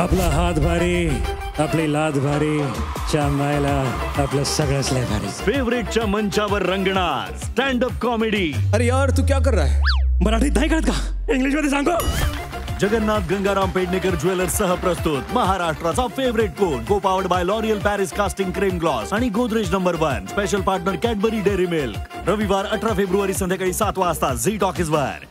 आपला हात भारी, आपली लात भारी, च्या मायला आपलं सगळंच लय भारी। फेवरेटच्या मंचावर रंगणार स्टँड अप कॉमेडी। अरे यार तू क्या कर रहा है? मराठीत नाही करत का? इंग्लिश मध्ये सांगो। जगन्नाथ गंगाराम पेठनेकर ज्वेलर्स सह प्रस्तुत महाराष्ट्राचा फेवरेट कोण, co powered by L'Oreal Paris casting cream gloss आणि Godrej number 1, special partner Cadbury dairy milk. रविवार 18 फेब्रुवारी संध्याकाळी 7 वाजता झी टॉकीजवर।